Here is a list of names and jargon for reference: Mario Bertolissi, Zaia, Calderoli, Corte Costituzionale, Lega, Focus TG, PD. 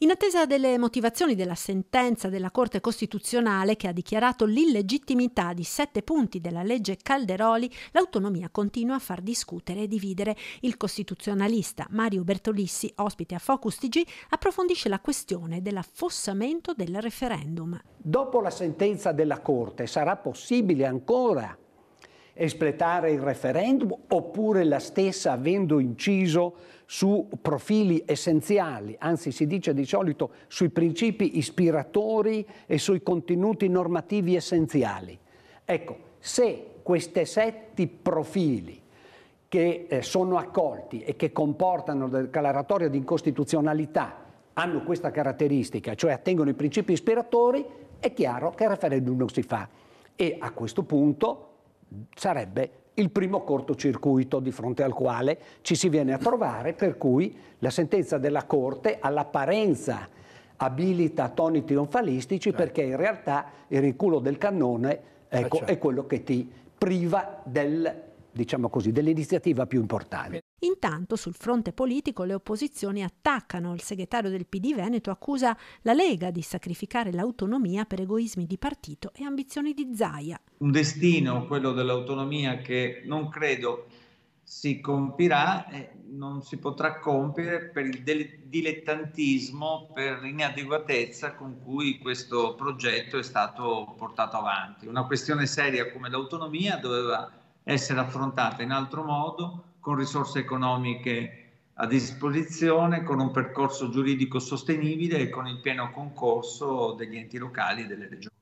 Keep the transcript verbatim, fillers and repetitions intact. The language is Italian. In attesa delle motivazioni della sentenza della Corte Costituzionale che ha dichiarato l'illegittimità di sette punti della legge Calderoli, l'autonomia continua a far discutere e dividere. Il costituzionalista Mario Bertolissi, ospite a Focus T G, approfondisce la questione dell'affossamento del referendum. Dopo la sentenza della Corte sarà possibile ancora espletare il referendum oppure la stessa, avendo inciso su profili essenziali, anzi si dice di solito sui principi ispiratori e sui contenuti normativi essenziali. Ecco, se questi sette profili che sono accolti e che comportano declaratoria di incostituzionalità hanno questa caratteristica, cioè attengono i principi ispiratori, è chiaro che il referendum non si fa, e a questo punto sarebbe il primo cortocircuito di fronte al quale ci si viene a trovare, per cui la sentenza della Corte all'apparenza abilita a toni trionfalistici, certo, perché in realtà il rinculo del cannone, ecco, eh, certo, è quello che ti priva del, diciamo così, dell'iniziativa più importante. Intanto sul fronte politico le opposizioni attaccano. Il segretario del P D Veneto accusa la Lega di sacrificare l'autonomia per egoismi di partito e ambizioni di Zaia. Un destino, quello dell'autonomia, che non credo si compirà e non si potrà compiere per il dilettantismo, per l'inadeguatezza con cui questo progetto è stato portato avanti. Una questione seria come l'autonomia doveva essere affrontata in altro modo, con risorse economiche a disposizione, con un percorso giuridico sostenibile e con il pieno concorso degli enti locali e delle regioni.